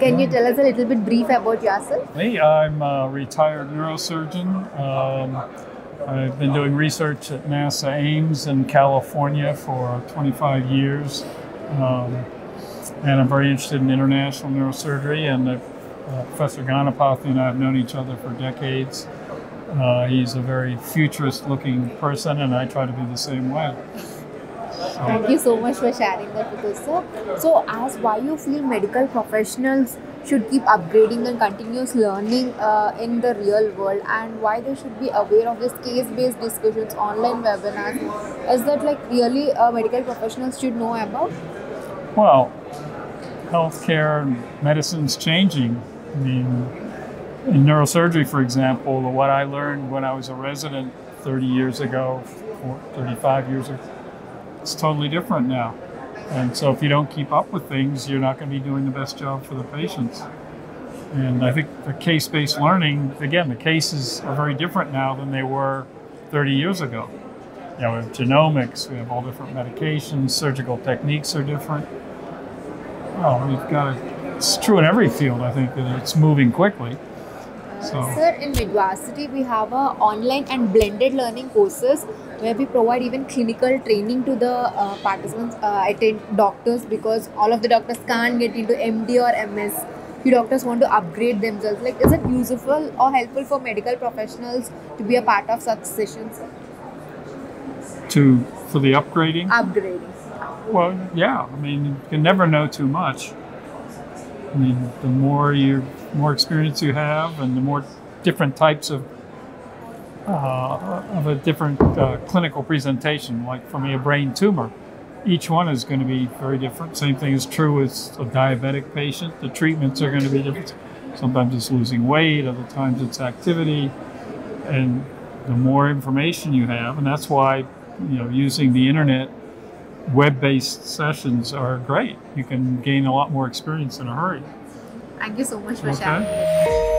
Can you tell us a little bit brief about yourself? Me, I'm a retired neurosurgeon. I've been doing research at NASA Ames in California for 25 years. And I'm very interested in international neurosurgery, and Professor Ganapathy and I have known each other for decades. He's a very futurist-looking person, and I try to be the same way. So. Thank you so much for sharing that with us, sir. So, as why you feel medical professionals should keep upgrading and continuous learning in the real world, and why they should be aware of this case-based discussions, online webinars, is that like really medical professionals should know about? Well, healthcare and medicine's changing. I mean, in neurosurgery, for example, what I learned when I was a resident 30 years ago, 35 years ago, it's totally different now. And so if you don't keep up with things, you're not going to be doing the best job for the patients. And I think the case-based learning, again, the cases are very different now than they were 30 years ago. You know, we have genomics, we have all different medications, surgical techniques are different. Well, we've got to, it's true in every field, I think, that it's moving quickly. So. Sir, in Medvarsity, we have online and blended learning courses where we provide even clinical training to the participants, doctors, because all of the doctors can't get into MD or MS. Few doctors want to upgrade themselves. Like, is it useful or helpful for medical professionals to be a part of such sessions? For the upgrading? Upgrading. Well, yeah. I mean, you can never know too much. I mean, the more experience you have, and the more different types of a different clinical presentation, like for me, a brain tumor. Each one is going to be very different. Same thing is true with a diabetic patient. The treatments are going to be different. Sometimes it's losing weight, other times it's activity. And the more information you have, and that's why, you know, using the internet, web-based sessions are great. You can gain a lot more experience in a hurry. Thank you so much for sharing.